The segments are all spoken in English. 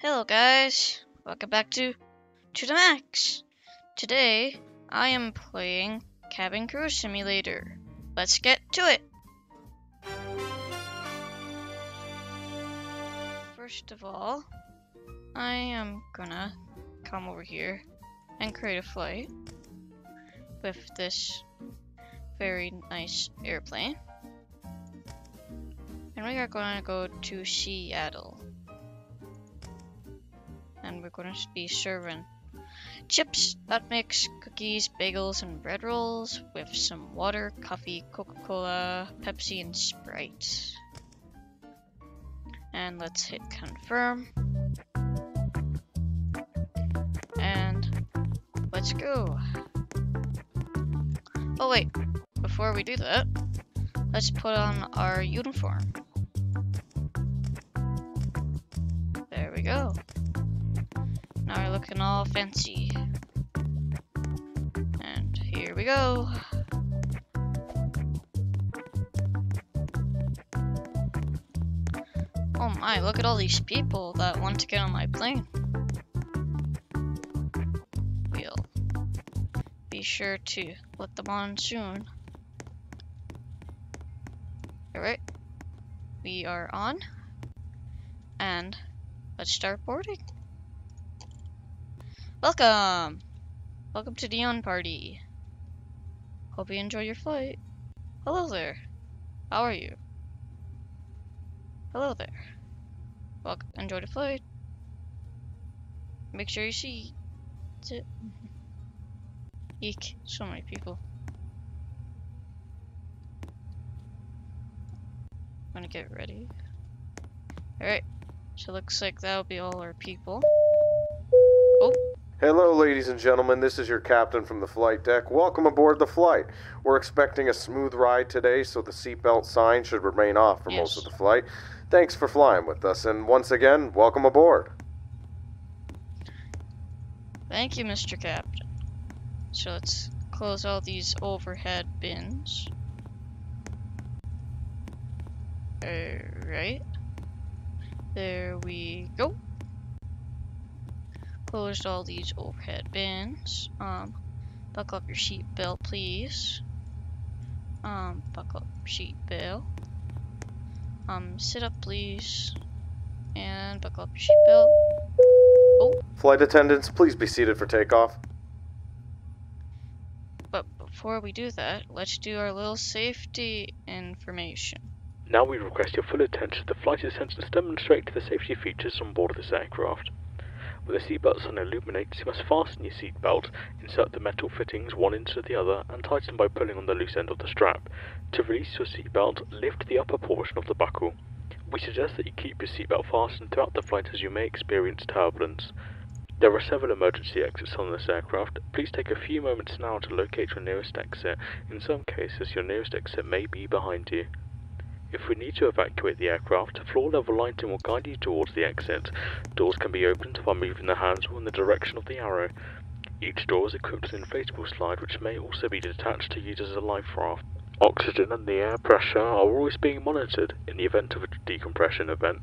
Hello guys, welcome back to the Makx. Today, I am playing Cabin Crew Simulator. Let's get to it! First of all, I am gonna come over here and create a flight with this very nice airplane. And we are gonna go to Seattle. And we're going to be serving chips, nut mix, cookies, bagels, and bread rolls with some water, coffee, Coca-Cola, Pepsi, and Sprite. And let's hit confirm. And let's go. Oh wait, before we do that, let's put on our uniform. There we go. Now we're looking all fancy. And here we go. Oh my, look at all these people that want to get on my plane. We'll be sure to let them on soon. Alright, we are on. And let's start boarding. Welcome! Welcome to the on party. Hope you enjoy your flight. Hello there. How are you? Hello there. Welcome. Enjoy the flight. Make sure you see. That's it. Eek. So many people. I'm gonna get ready. Alright. So looks like that'll be all our people. Oh. Hello ladies and gentlemen, this is your captain from the flight deck. Welcome aboard the flight. We're expecting a smooth ride today, so the seatbelt sign should remain off for most of the flight. Thanks for flying with us, and once again, welcome aboard. Thank you, Mr. Captain. So let's close all these overhead bins. Alright. There we go. Closed all these overhead bins. Buckle up your seat belt, please. Buckle up your seat belt. Sit up, please. And buckle up your seat belt. Oh. Flight attendants, please be seated for takeoff. But before we do that, let's do our little safety information. Now we request your full attention. The flight attendants demonstrate the safety features on board this aircraft. When the seatbelt sign illuminates, you must fasten your seatbelt, insert the metal fittings one into the other, and tighten by pulling on the loose end of the strap. To release your seatbelt, lift the upper portion of the buckle. We suggest that you keep your seatbelt fastened throughout the flight as you may experience turbulence. There are several emergency exits on this aircraft. Please take a few moments now to locate your nearest exit. In some cases, your nearest exit may be behind you. If we need to evacuate the aircraft, floor-level lighting will guide you towards the exit. Doors can be opened by moving the handle in the direction of the arrow. Each door is equipped with an inflatable slide which may also be detached to use as a life raft. Oxygen and the air pressure are always being monitored in the event of a decompression event.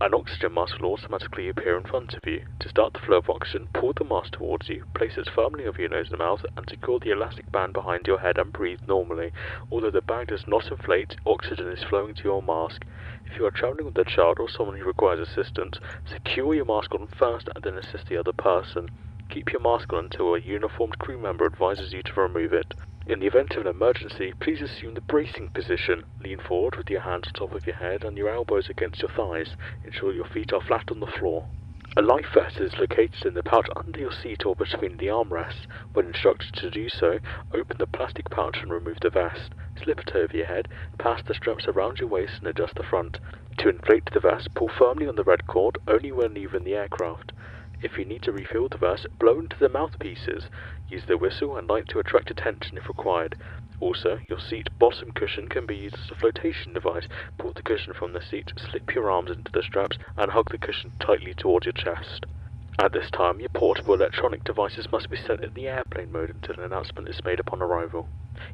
An oxygen mask will automatically appear in front of you. To start the flow of oxygen, pull the mask towards you, place it firmly over your nose and mouth, and secure the elastic band behind your head and breathe normally. Although the bag does not inflate, oxygen is flowing to your mask. If you are traveling with a child or someone who requires assistance, secure your mask on first and then assist the other person. Keep your mask on until a uniformed crew member advises you to remove it. In the event of an emergency, please assume the bracing position. Lean forward with your hands on top of your head and your elbows against your thighs. Ensure your feet are flat on the floor. A life vest is located in the pouch under your seat or between the armrests. When instructed to do so, open the plastic pouch and remove the vest. Slip it over your head, pass the straps around your waist and adjust the front. To inflate the vest, pull firmly on the red cord only when leaving the aircraft. If you need to refill the vest, blow into the mouthpieces. Use the whistle and light to attract attention if required. Also, your seat bottom cushion can be used as a flotation device. Pull the cushion from the seat, slip your arms into the straps, and hug the cushion tightly towards your chest. At this time, your portable electronic devices must be set in the airplane mode until an announcement is made upon arrival.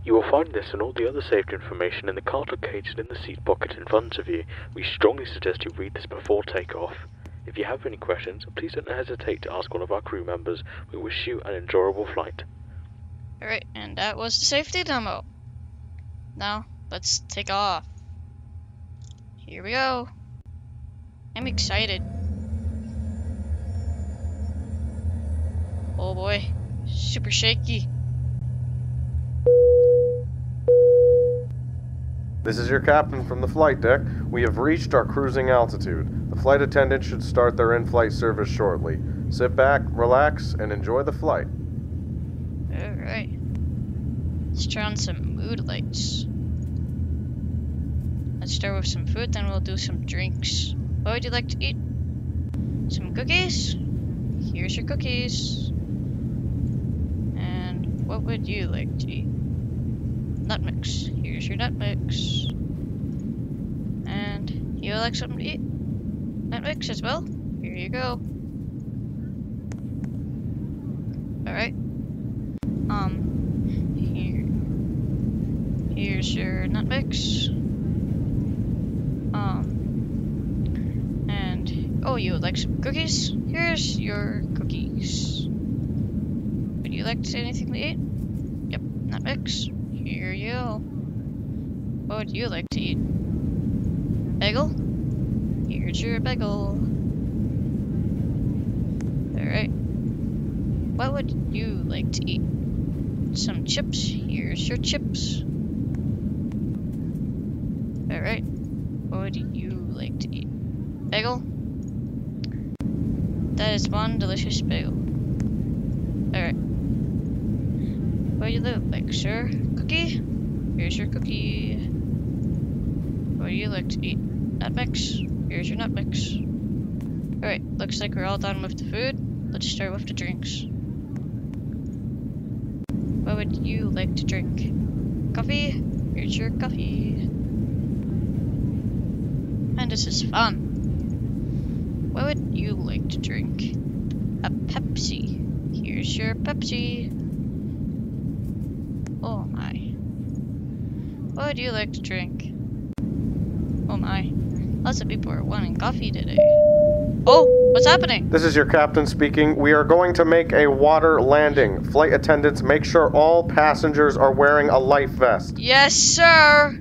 You will find this and all the other safety information in the card located in the seat pocket in front of you. We strongly suggest you read this before takeoff. If you have any questions, please don't hesitate to ask one of our crew members. We wish you an enjoyable flight. Alright, and that was the safety demo. Now, let's take off. Here we go. I'm excited. Oh boy, super shaky. This is your captain from the flight deck. We have reached our cruising altitude. The flight attendants should start their in-flight service shortly. Sit back, relax, and enjoy the flight. Alright. Let's turn on some mood lights. Let's start with some food, then we'll do some drinks. What would you like to eat? Some cookies? Here's your cookies. And what would you like to eat? Nut mix. Here's your nut mix. And you like something to eat? Nut mix as well? Here you go. Alright. Here's your nut mix. And oh, you would like some cookies? Here's your cookies. Would you like to say anything to eat? Yep, nut mix. Here you go. What would you like to eat? Bagel? Here's your bagel. Alright. What would you like to eat? Some chips? Here's your chips. Alright. What would you like to eat? Bagel? That is one delicious bagel. Alright. What do you like, sir? Cookie? Here's your cookie. What do you like to eat? Nut mix? Here's your nut mix. Alright, looks like we're all done with the food. Let's start with the drinks. What would you like to drink? Coffee? Here's your coffee. Man, this is fun. What would you like to drink? A Pepsi. Here's your Pepsi. Oh my. What would you like to drink? Oh my. Lots of people are wanting coffee today. Oh, what's happening? This is your captain speaking. We are going to make a water landing. Flight attendants, make sure all passengers are wearing a life vest. Yes, sir.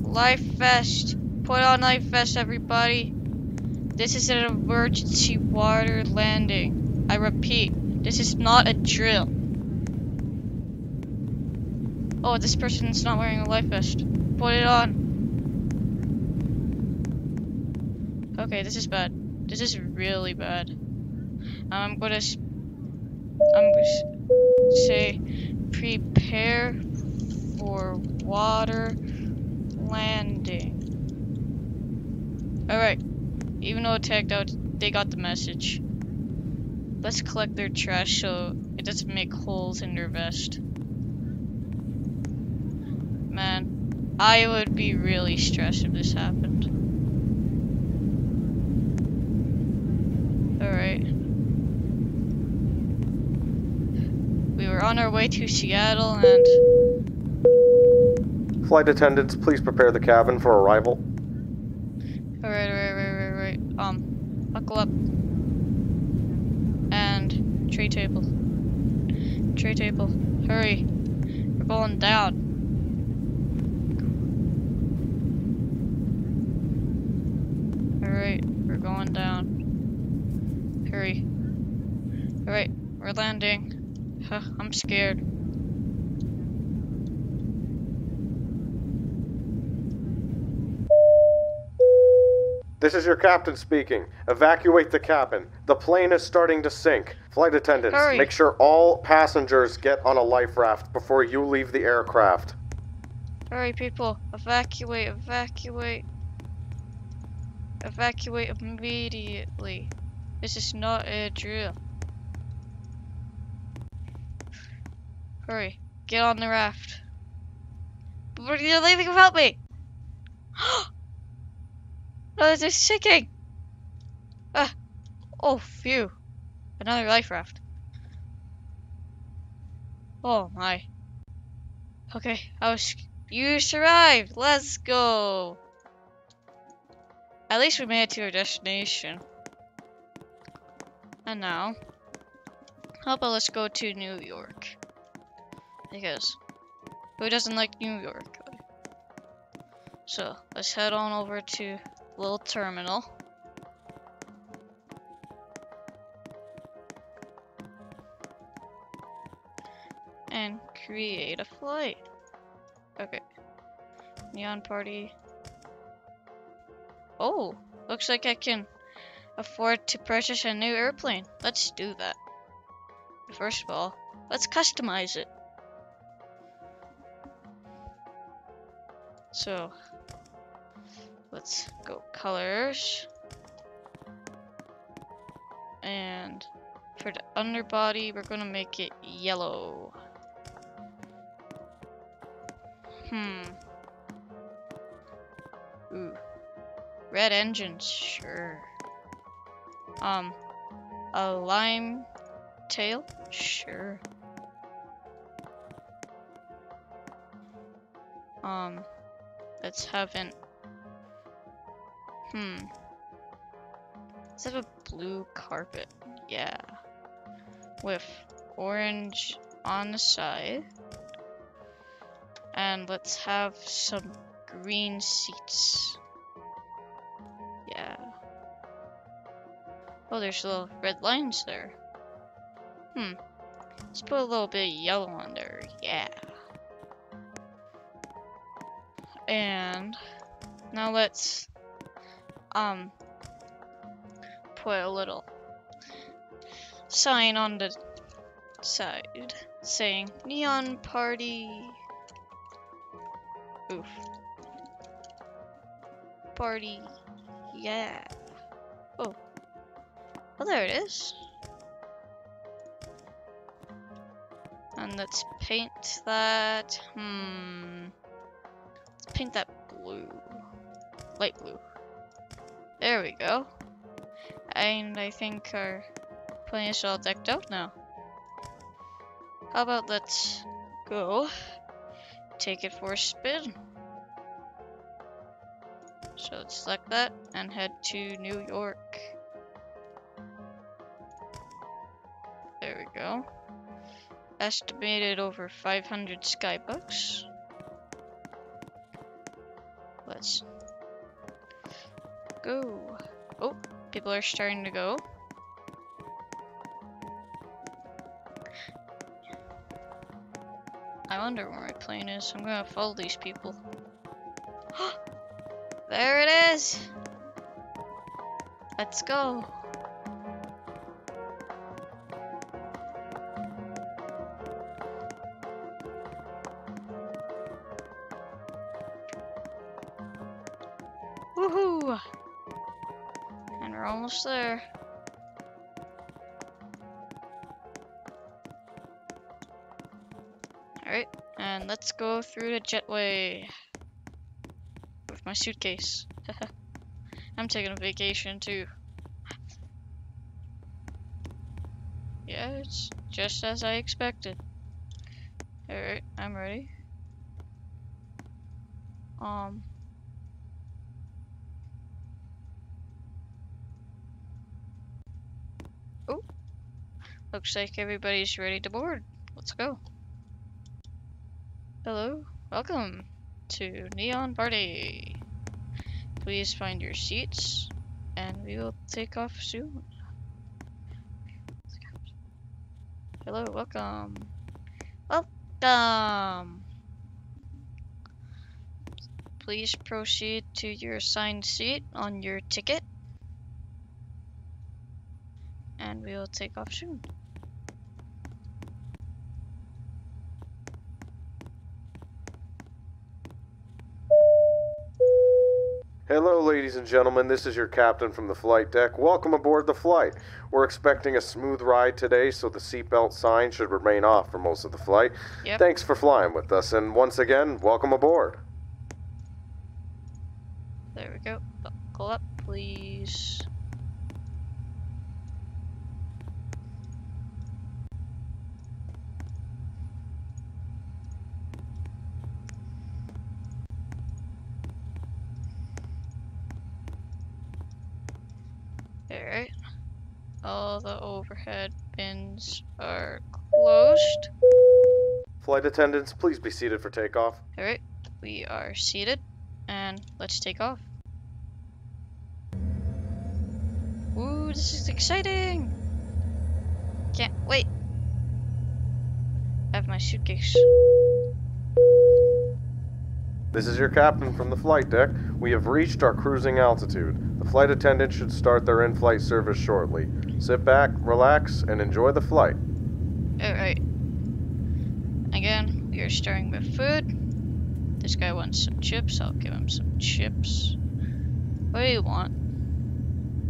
Life vest. Put on life vest, everybody. This is an emergency water landing. I repeat, this is not a drill. Oh, this person's not wearing a life vest. Put it on. Okay, this is bad. This is really bad. I'm gonna say prepare for water landing. Alright. Even though it tagged out, they got the message. Let's collect their trash so it doesn't make holes in their vest. Man, I would be really stressed if this happened. Alright. We were on our way to Seattle and... Flight attendants, please prepare the cabin for arrival. Alright. Buckle up. And tray table. Hurry. We're going down. Going down. Hurry. Alright, we're landing. Huh, I'm scared. This is your captain speaking. Evacuate the cabin. The plane is starting to sink. Flight attendants, hurry. Make sure all passengers get on a life raft before you leave the aircraft. Alright, people. Evacuate. Evacuate immediately. This is not a drill. Hurry, get on the raft. But you're leaving without me! No, this is sinking! Oh, phew. Another life raft. Oh my. Okay, you survived! Let's go! At least we made it to our destination. And now, how about let's go to New York? Because who doesn't like New York? So let's head on over to Little Terminal. And create a flight. Okay. Neon party. Oh, looks like I can afford to purchase a new airplane. Let's do that. First of all, let's customize it. So, let's go colors. And for the underbody, we're gonna make it yellow. Ooh. Red engines, sure. A lime tail? Sure. Let's have an... Let's have a blue carpet. Yeah. With orange on the side. And let's have some green seats. Yeah. Oh, there's little red lines there. Let's put a little bit of yellow on there. Yeah. And now let's put a little sign on the side saying neon party. Oof. Party. Yeah. Oh. Oh, there it is. And let's paint that. Let's paint that blue. Light blue. There we go. And I think our plane is all decked out now. How about let's go take it for a spin. So let's select that and head to New York. There we go. Estimated over 500 skybucks. Let's go. Oh, people are starting to go. I wonder where my plane is. I'm gonna follow these people. There it is! Let's go! Woohoo! And we're almost there. Alright, and let's go through the jetway. My suitcase. I'm taking a vacation too. Yeah, it's just as I expected. Alright, I'm ready. Oh, looks like everybody's ready to board. Let's go. Hello, welcome to Neon Party. Please find your seats and we will take off soon. Hello, welcome. Welcome! Please proceed to your assigned seat on your ticket and we will take off soon. Hello, ladies and gentlemen, this is your captain from the flight deck. Welcome aboard the flight. We're expecting a smooth ride today, so the seatbelt sign should remain off for most of the flight. Yep. Thanks for flying with us, and once again, welcome aboard. There we go. Buckle up, please. All the overhead bins are closed. Flight attendants, please be seated for takeoff. All right, we are seated and let's take off. Ooh, this is exciting. Can't wait. I have my suitcase. This is your captain from the flight deck. We have reached our cruising altitude. The flight attendants should start their in-flight service shortly. Sit back, relax, and enjoy the flight. Alright. Again, we are starting with food. This guy wants some chips. I'll give him some chips. What do you want?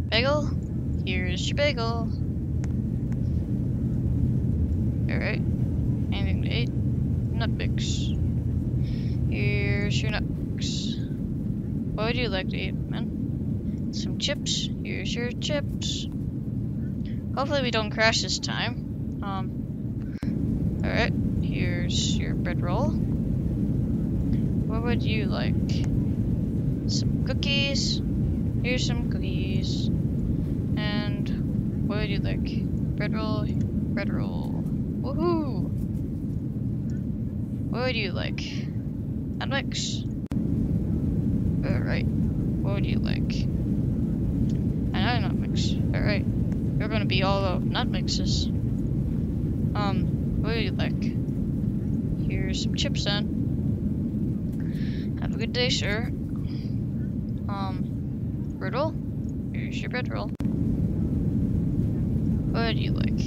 Bagel? Here's your bagel. Alright. Anything to eat? Nutmix. Here's your nuts. What would you like to eat, man? Some chips. Here's your chips. Hopefully we don't crash this time. Alright, here's your bread roll. What would you like? Some cookies. Here's some cookies. And what would you like? Bread roll, bread roll. Woohoo! What would you like? And Makx. Alright. What would you like? Another Makx. Alright. You're gonna be all of Makxes. What would you like? Here's some chips then. Have a good day, sir. Bread roll? Here's your bread roll. What would you like?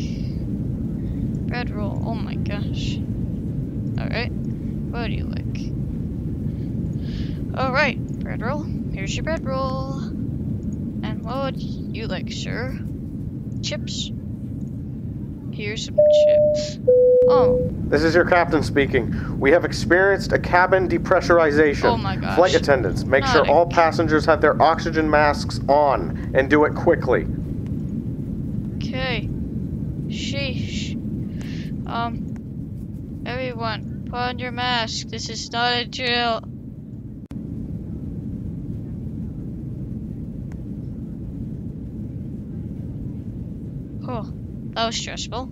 Bread roll. Oh my gosh. Alright. What would you like? Alright, bread roll. Here's your bread roll. And what would you like, sir? Chips? Here's some chips. Oh. This is your captain speaking. We have experienced a cabin depressurization. Oh my gosh. Flight attendants, make sure all passengers have their oxygen masks on and do it quickly. Okay. Sheesh. Everyone, put on your mask. This is not a jail. Oh, that was stressful.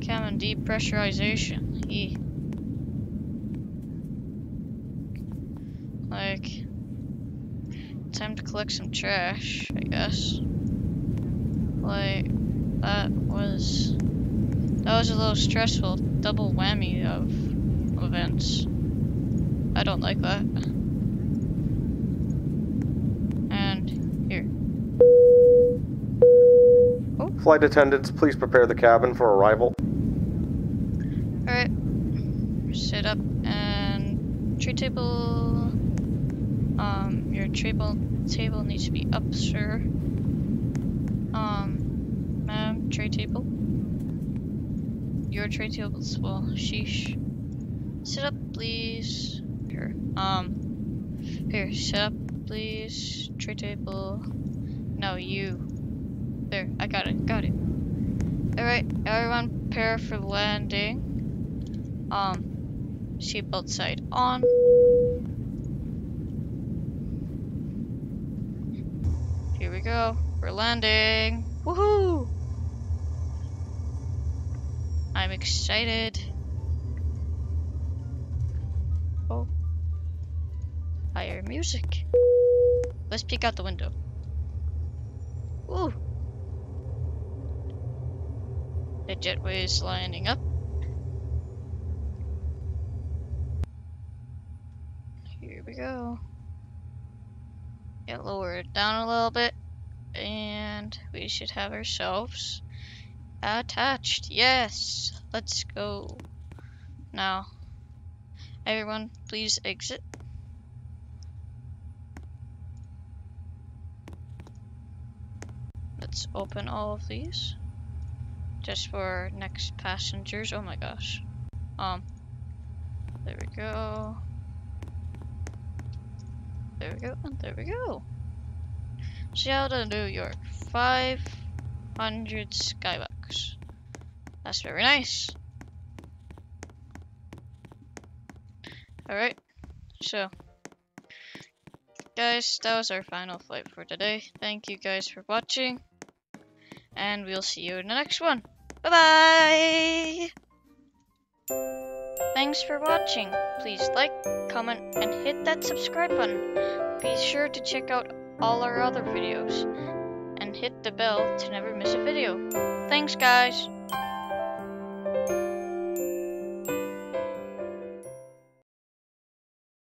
Cabin depressurization. Eee. Like, time to collect some trash, I guess. Like, that was a little stressful double whammy of events. I don't like that. Flight attendants, please prepare the cabin for arrival. Alright. Sit up and tray table. Your table needs to be up, sir. Ma'am, tray table. Your tray table as well. Sheesh. Sit up, please. Here. Here, sit up, please. Tray table. No, you. There, I got it, Alright, everyone prepare for landing. Seatbelt side on. Here we go, we're landing. Woohoo! I'm excited. Oh. I hear music. Let's peek out the window. Woo! The jetway is lining up. Here we go. Get lowered down a little bit. And we should have ourselves attached. Yes! Let's go. Now, everyone, please exit. Let's open all of these. Just for next passengers. Oh my gosh. There we go. There we go. And there we go. Seattle, New York. 500 skybucks. That's very nice. Alright. So, guys, that was our final flight for today. Thank you guys for watching, and we'll see you in the next one. Bye-bye! Thanks for watching. Please like, comment, and hit that subscribe button. Be sure to check out all our other videos, and hit the bell to never miss a video. Thanks, guys!